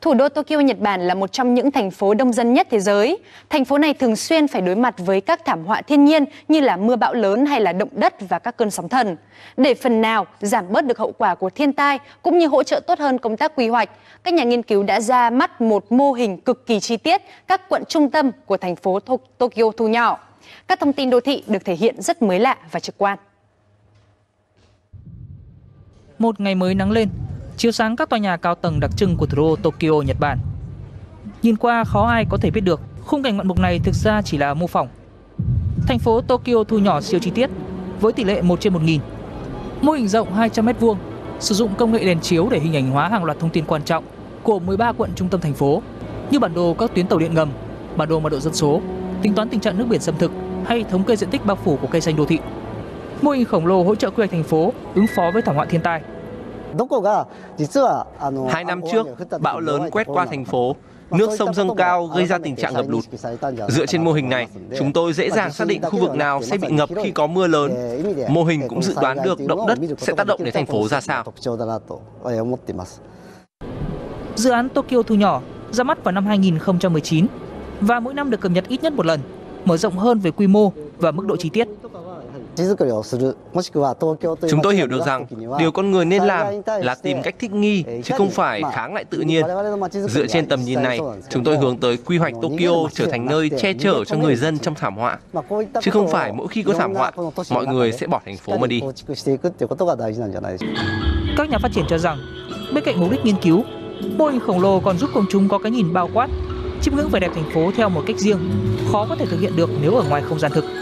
Thủ đô Tokyo, Nhật Bản là một trong những thành phố đông dân nhất thế giới. Thành phố này thường xuyên phải đối mặt với các thảm họa thiên nhiên như là mưa bão lớn hay là động đất và các cơn sóng thần. Để phần nào giảm bớt được hậu quả của thiên tai cũng như hỗ trợ tốt hơn công tác quy hoạch, các nhà nghiên cứu đã ra mắt một mô hình cực kỳ chi tiết các quận trung tâm của thành phố Tokyo thu nhỏ. Các thông tin đô thị được thể hiện rất mới lạ và trực quan. Một ngày mới nắng lên, chiếu sáng các tòa nhà cao tầng đặc trưng của thủ đô Tokyo, Nhật Bản. Nhìn qua khó ai có thể biết được, khung cảnh ngoạn mục này thực ra chỉ là mô phỏng. Thành phố Tokyo thu nhỏ siêu chi tiết với tỷ lệ 1/1000. Mô hình rộng 200 m², sử dụng công nghệ đèn chiếu để hình ảnh hóa hàng loạt thông tin quan trọng của 13 quận trung tâm thành phố, như bản đồ các tuyến tàu điện ngầm, bản đồ mật độ dân số, tính toán tình trạng nước biển xâm thực hay thống kê diện tích bao phủ của cây xanh đô thị. Mô hình khổng lồ hỗ trợ quy hoạch thành phố ứng phó với thảm họa thiên tai. 2 năm trước, bão lớn quét qua thành phố, nước sông dâng cao gây ra tình trạng ngập lụt. Dựa trên mô hình này, chúng tôi dễ dàng xác định khu vực nào sẽ bị ngập khi có mưa lớn. Mô hình cũng dự đoán được động đất sẽ tác động đến thành phố ra sao. Dự án Tokyo thu nhỏ ra mắt vào năm 2019 và mỗi năm được cập nhật ít nhất một lần, mở rộng hơn về quy mô và mức độ chi tiết. Chúng tôi hiểu được rằng điều con người nên làm là tìm cách thích nghi chứ không phải kháng lại tự nhiên. Dựa trên tầm nhìn này, chúng tôi hướng tới quy hoạch Tokyo trở thành nơi che chở cho người dân trong thảm họa, chứ không phải mỗi khi có thảm họa, mọi người sẽ bỏ thành phố mà đi. Các nhà phát triển cho rằng, bên cạnh mục đích nghiên cứu, mô hình khổng lồ còn giúp công chúng có cái nhìn bao quát, chiêm ngưỡng vẻ đẹp thành phố theo một cách riêng, khó có thể thực hiện được nếu ở ngoài không gian thực.